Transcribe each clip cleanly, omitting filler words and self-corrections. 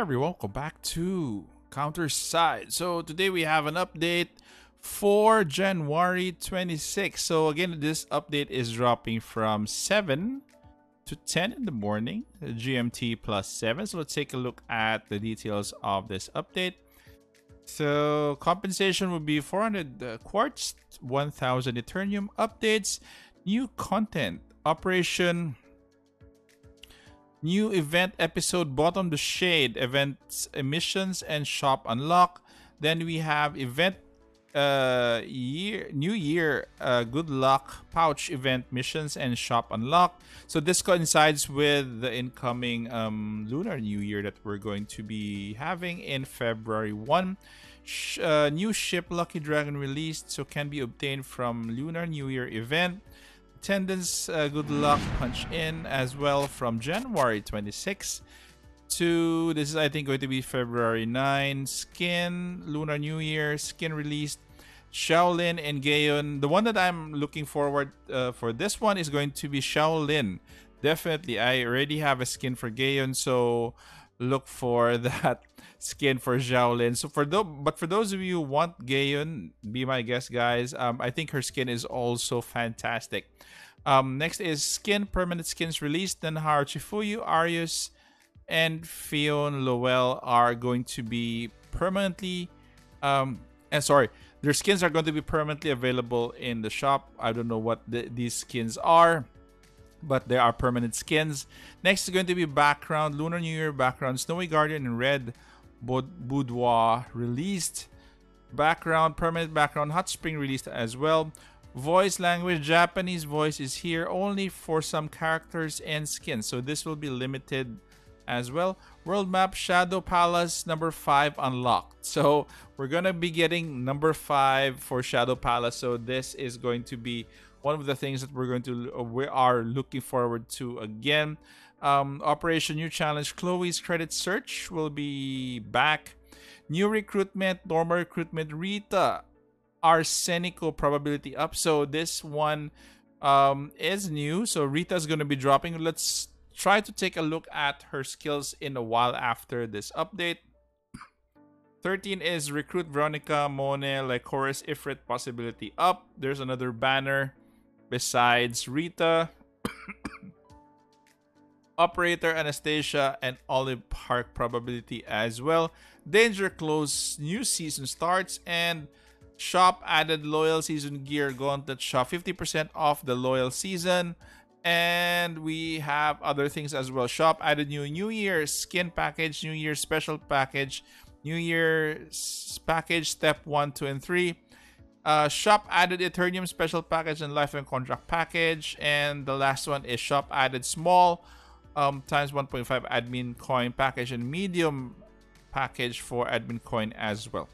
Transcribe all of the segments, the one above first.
everyone, welcome back to Counterside. So today we have an update for January 26. So again, this update is dropping from 7 to 10 in the morning, GMT plus 7. So let's take a look at the details of this update. So compensation will be 400 quartz, 1000 Aeternium, updates, new content, operation, new event episode, Bottom the Shade, events, emissions, and shop unlock. Then we have event new year good luck pouch event, missions, and shop unlock. So this coincides with the incoming Lunar New Year that we're going to be having in February 1. New ship Lucky Dragon released, so can be obtained from Lunar New Year event. Attendance good luck punch in as well from January 26 to, this is I think going to be February 9. Skin Lunar New Year skin released, Shaoling and Gaeun. The one that I'm looking forward for this one is going to be Shaoling. Definitely, I already have a skin for Gaeun, so look for that skin for Shaoling. So but for those of you who want Gaeun, be my guest, guys. I think her skin is also fantastic. Next is skin, permanent skins released. Then Haru, Chifuyu, Arius, and Fion Lowell are going to be permanently their skins are going to be permanently available in the shop. I don't know what these skins are, but there are permanent skins. Next is going to be background Lunar New Year background, Snowy Guardian and Red Boudoir released. Background, permanent background, Hot Spring released as well. Voice language, Japanese voice is here only for some characters and skins, so this will be limited as well. World map, Shadow Palace number 5 unlocked. So we're gonna be getting number 5 for Shadow Palace. So this is going to be one of the things that we are looking forward to again. Operation, new challenge, Chloe's credit search will be back. New recruitment, normal recruitment, Rita Arsenico probability up. So this one is new. So Rita is going to be dropping. Let's try to take a look at her skills in a while after this update. 13 is recruit Veronica, Mone, Lycoris, Ifrit possibility up. There's another banner besides Rita. Operator, Anastasia, and Olive Park probability as well. Danger close, new season starts, and shop added loyal season gear gauntlet shop, 50% off the loyal season. And we have other things as well. Shop added new year skin package, new year special package, new year's package step 1, 2, and 3. Shop added Aeternium special package and life and contract package. And the last one is shop added small times 1.5 admin coin package and medium package for admin coin as well.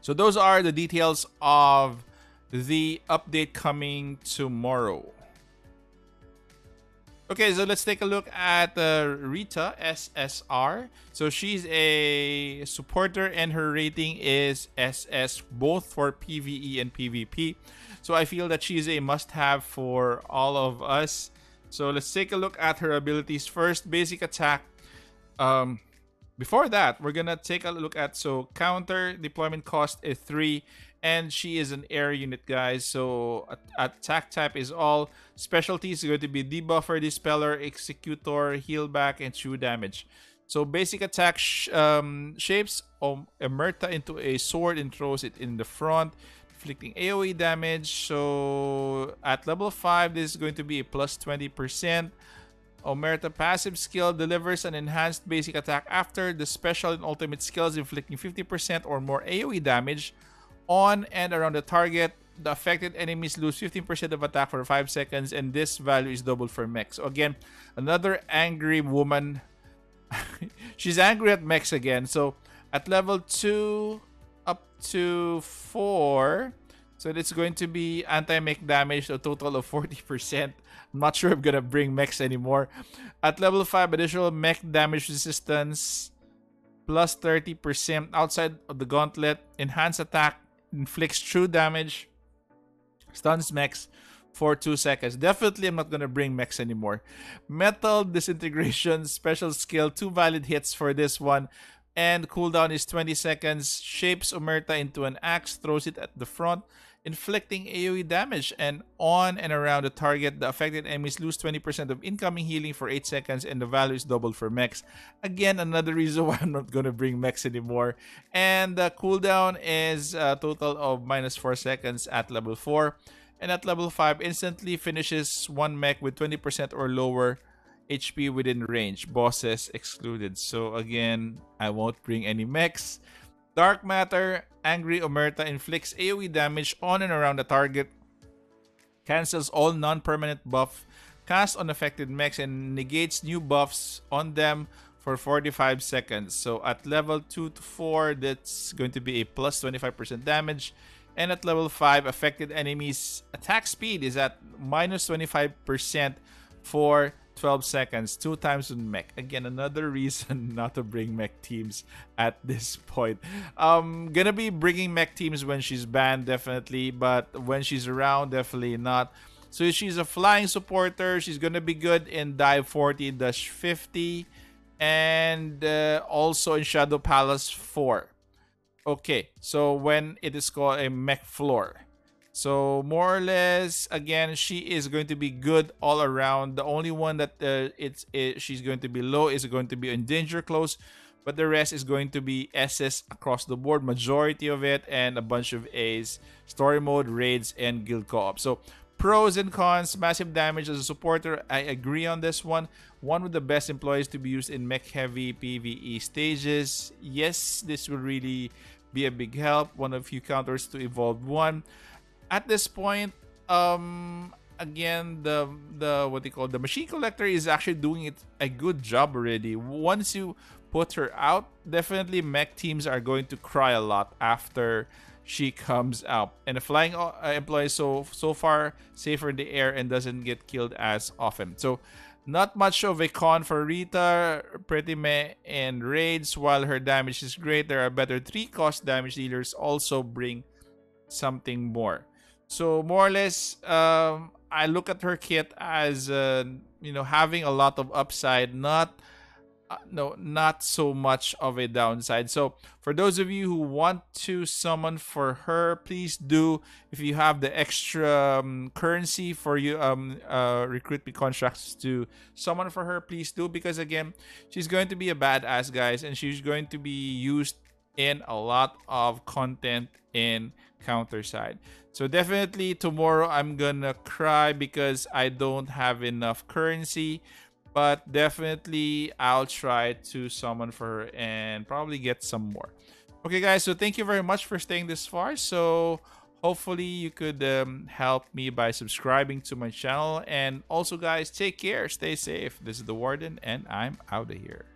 So those are the details of the update coming tomorrow. Okay, so let's take a look at Rita SSR. So she's a supporter and her rating is SS, both for PvE and PvP. So I feel that she's a must-have for all of us. So let's take a look at her abilities first. Basic attack. Before that, we're gonna take a look at, so counter, deployment cost is 3, and she is an air unit, guys. So attack type is all. Specialties are going to be debuffer, dispeller, executor, heal back, and true damage. So basic attack shapes Omerta into a sword and throws it in the front, inflicting AoE damage. So at level 5, this is going to be a plus 20%. Omerta passive skill delivers an enhanced basic attack after the special and ultimate skills, inflicting 50% or more AoE damage on and around the target. The affected enemies lose 15% of attack for 5 seconds, and this value is doubled for mech. So again, another angry woman. She's angry at mechs again. So at level 2 up to 4... so it's going to be anti-mech damage, a total of 40%. I'm not sure I'm going to bring mechs anymore. At level 5, additional mech damage resistance, plus 30%. Outside of the gauntlet, enhanced attack, inflicts true damage, stuns mechs for 2 seconds. Definitely, I'm not gonna bring mechs anymore. Metal disintegration, special skill, 2 valid hits for this one. And cooldown is 20 seconds. Shapes Omerta into an axe, throws it at the front, inflicting AoE damage. And on and around the target, the affected enemies lose 20% of incoming healing for 8 seconds, and the value is doubled for mechs. Again, another reason why I'm not going to bring mechs anymore. And the cooldown is a total of -4 seconds at level 4. And at level 5, instantly finishes one mech with 20% or lower HP within range, bosses excluded. So again, I won't bring any mechs. Dark Matter, Angry Omerta inflicts AoE damage on and around the target, cancels all non-permanent buff cast on affected mechs, and negates new buffs on them for 45 seconds. So at level 2 to 4, that's going to be a plus 25% damage. And at level 5, affected enemies' attack speed is at minus 25% for 12 seconds, 2 times on mech. Again, another reason not to bring mech teams at this point. Gonna be bringing mech teams when she's banned, definitely, but when she's around, definitely not. So she's a flying supporter. She's gonna be good in dive 40-50 and also in Shadow Palace 4. Okay, so when it is called a mech floor. So more or less, again, she is going to be good all around. The only one that she's going to be low is going to be in danger close, but the rest is going to be SS across the board, majority of it, and a bunch of A's, story mode, raids, and guild co-op. So pros and cons, massive damage as a supporter. I agree on this one. One of the best employees to be used in mech-heavy PvE stages. Yes, this will really be a big help. One of few counters to evolve one. At this point, again, the machine collector is actually doing a good job already. Once you put her out, definitely mech teams are going to cry a lot after she comes out. And the flying employee so far safer in the air and doesn't get killed as often. So not much of a con for Rita, pretty meh in raids. While her damage is great, there are better 3-cost damage dealers also bring something more. So more or less, I look at her kit as having a lot of upside, not so much of a downside. So for those of you who want to summon for her, please do. If you have the extra currency for you recruitment contracts to summon for her, please do, because again, she's going to be a badass, guys, and she's going to be used in a lot of content in Counterside. So definitely tomorrow I'm gonna cry because I don't have enough currency, but definitely I'll try to summon for her and probably get some more. Okay, guys, so thank you very much for staying this far. So hopefully you could help me by subscribing to my channel. And also, guys, take care, stay safe. This is the Warden, and I'm out of here.